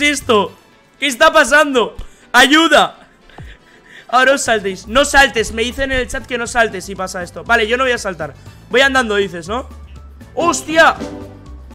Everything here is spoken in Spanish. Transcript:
es esto? ¿Qué está pasando? ¡Ayuda! Ahora os saltéis. No saltes, me dicen en el chat que no saltes si pasa esto. Vale, yo no voy a saltar. Voy andando, dices, ¿no? ¡Hostia!